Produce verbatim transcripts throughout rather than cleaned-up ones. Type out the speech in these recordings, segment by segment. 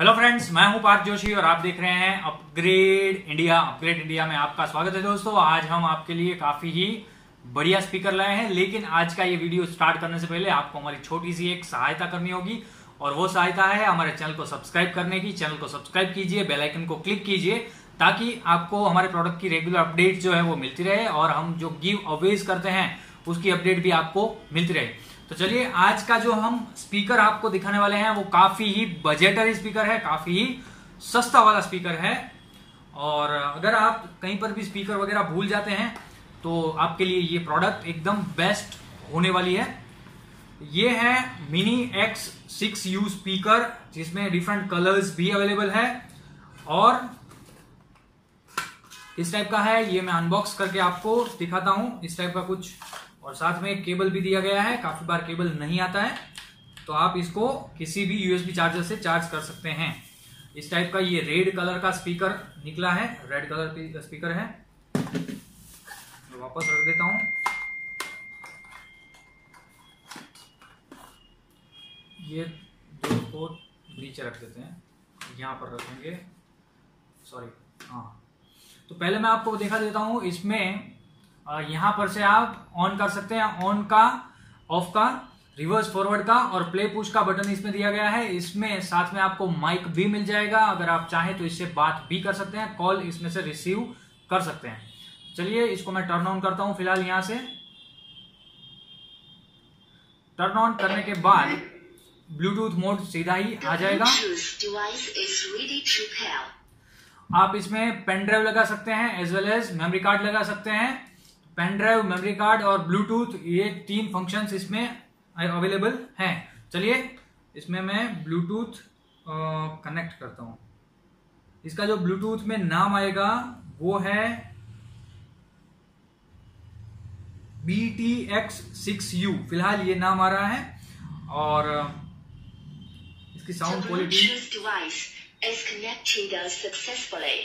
Hello friends, मैं हूं पार्थ जोशी और आप देख रहे हैं अपग्रेड इंडिया। अपग्रेड इंडिया में आपका स्वागत है दोस्तों। आज हम आपके लिए काफी ही बढ़िया स्पीकर लाए हैं, लेकिन आज का ये वीडियो स्टार्ट करने से पहले आपको हमारी छोटी सी एक सहायता करनी होगी और वो सहायता है हमारे चैनल को सब्सक्राइब करने की। चैनल को सब्सक्राइब कीजिए, बेल आइकन को क्लिक कीजिए ताकि आपको हमारे प्रोडक्ट की रेगुलर अपडेट जो है वो मिलती रहे और हम जो गिव अवेज करते हैं उसकी अपडेट भी आपको मिलती रहे। तो चलिए, आज का जो हम स्पीकर आपको दिखाने वाले हैं वो काफी ही बजटरी स्पीकर है, काफी ही सस्ता वाला स्पीकर है। और अगर आप कहीं पर भी स्पीकर वगैरह भूल जाते हैं तो आपके लिए ये प्रोडक्ट एकदम बेस्ट होने वाली है। ये है mini X six U speaker, जिसमें डिफरेंट कलर्स भी अवेलेबल है और इस टाइप का है। ये मैं अनबॉक्स करके आपको दिखाता हूँ, इस टाइप का कुछ। और साथ में केबल भी दिया गया है। काफी बार केबल नहीं आता है तो आप इसको किसी भी यूएसबी चार्जर से चार्ज कर सकते हैं। इस टाइप का ये रेड कलर का स्पीकर निकला है, रेड कलर का स्पीकर है। मैं वापस रख देता हूँ। ये दो को नीचे रख देते हैं, यहाँ पर रखेंगे, सॉरी। हाँ, तो पहले मैं आपको दिखा देता हूँ। इसमें यहाँ पर से आप ऑन कर सकते हैं, ऑन का, ऑफ का, रिवर्स फॉरवर्ड का और प्ले पुश का बटन इसमें दिया गया है। इसमें साथ में आपको माइक भी मिल जाएगा, अगर आप चाहें तो इससे बात भी कर सकते हैं, कॉल इसमें से रिसीव कर सकते हैं। चलिए, इसको मैं टर्न ऑन करता हूँ। फिलहाल यहाँ से टर्न ऑन करने के बाद ब्लूटूथ मोड सीधा ही आ जाएगा। आप इसमें पेन ड्राइव लगा सकते हैं, as well as memory card लगा सकते हैं। पेन ड्राइव, मेमोरी कार्ड और ब्लूटूथ, ये तीन फंक्शंस इसमें अवेलेबल हैं। चलिए, इसमें मैं ब्लूटूथ कनेक्ट करता हूँ। इसका जो ब्लूटूथ में नाम आएगा वो है B T X six U. फिलहाल ये नाम आ रहा है और इसकी sound quality is connected successfully.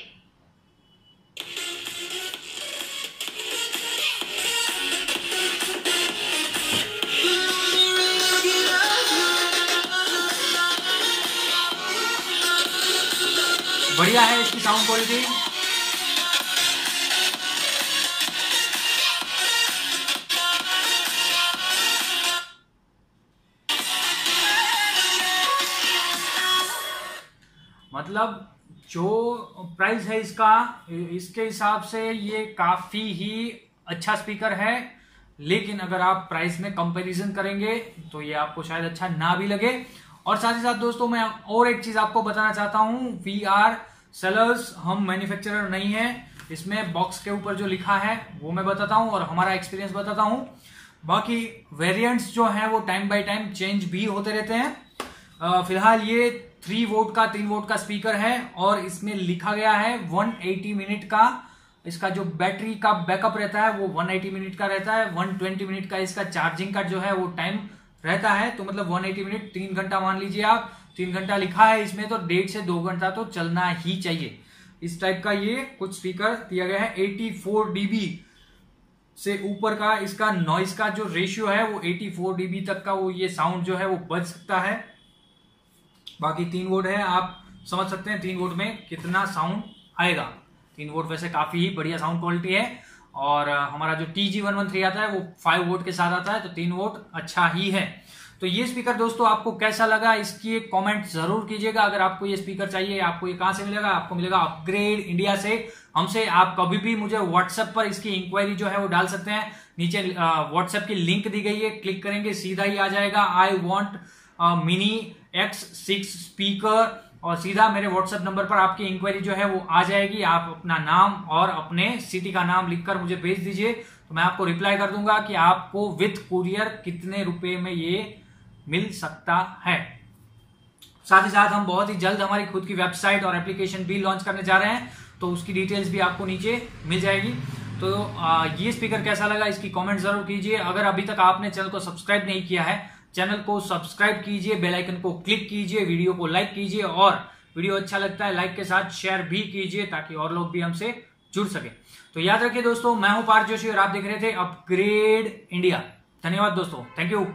बढ़िया है इसकी साउंड क्वालिटी। मतलब जो प्राइस है इसका, इसके हिसाब से ये काफी ही अच्छा स्पीकर है, लेकिन अगर आप प्राइस में कंपैरिजन करेंगे तो ये आपको शायद अच्छा ना भी लगे। और साथ ही साथ दोस्तों, मैं और एक चीज आपको बताना चाहता हूँ। वी आर सेलर्स, हम मैन्युफैक्चरर नहीं है। इसमें बॉक्स के ऊपर जो लिखा है वो मैं बताता हूँ और हमारा एक्सपीरियंस बताता हूँ। बाकी वेरियंट्स जो है वो टाइम बाई टाइम चेंज भी होते रहते हैं। फिलहाल ये थ्री वोट का तीन वोट का स्पीकर है और इसमें लिखा गया है एक सौ अस्सी मिनट का इसका जो बैटरी का बैकअप रहता है वो एक सौ अस्सी मिनट का रहता है। एक सौ बीस मिनट का इसका चार्जिंग का जो है वो टाइम रहता है। तो मतलब एक सौ अस्सी मिनट, तीन घंटा मान लीजिए आप। तीन घंटा लिखा है इसमें तो डेढ़ से दो घंटा तो चलना ही चाहिए। इस टाइप का ये कुछ स्पीकर दिया गया है। चौरासी डी बी से ऊपर का इसका नॉइस का जो रेशियो है वो चौरासी डी बी तक का वो ये साउंड जो है वो बज सकता है। बाकी तीन वोट है, आप समझ सकते हैं तीन वोट में कितना साउंड आएगा। तीन वोट वैसे काफी ही बढ़िया साउंड क्वालिटी है। और हमारा जो T G one one three आता है वो फाइव वोट के साथ आता है, तो तीन वोट अच्छा ही है। तो ये स्पीकर दोस्तों आपको कैसा लगा, इसकी एक कॉमेंट जरूर कीजिएगा। अगर आपको ये स्पीकर चाहिए, आपको ये कहाँ से मिलेगा, आपको मिलेगा अपग्रेड इंडिया से, हमसे। आप कभी भी मुझे व्हाट्सएप पर इसकी इंक्वायरी जो है वो डाल सकते हैं। नीचे व्हाट्सएप की लिंक दी गई है, क्लिक करेंगे सीधा ही आ जाएगा I want mini X six speaker और सीधा मेरे व्हाट्सएप नंबर पर आपकी इंक्वायरी जो है वो आ जाएगी। आप अपना नाम और अपने सिटी का नाम लिखकर मुझे भेज दीजिए, तो मैं आपको रिप्लाई कर दूंगा कि आपको विथ कुरियर कितने रुपए में ये मिल सकता है। साथ ही साथ हम बहुत ही जल्द हमारी खुद की वेबसाइट और एप्लीकेशन भी लॉन्च करने जा रहे हैं, तो उसकी डिटेल्स भी आपको नीचे मिल जाएगी। तो ये स्पीकर कैसा लगा, इसकी कॉमेंट जरूर कीजिए। अगर अभी तक आपने चैनल को सब्सक्राइब नहीं किया है, चैनल को सब्सक्राइब कीजिए, बेल आइकन को क्लिक कीजिए, वीडियो को लाइक कीजिए और वीडियो अच्छा लगता है लाइक के साथ शेयर भी कीजिए ताकि और लोग भी हमसे जुड़ सके। तो याद रखिए दोस्तों, मैं हूं पार्थ जोशी और आप देख रहे थे अपग्रेड इंडिया। धन्यवाद दोस्तों, थैंक यू।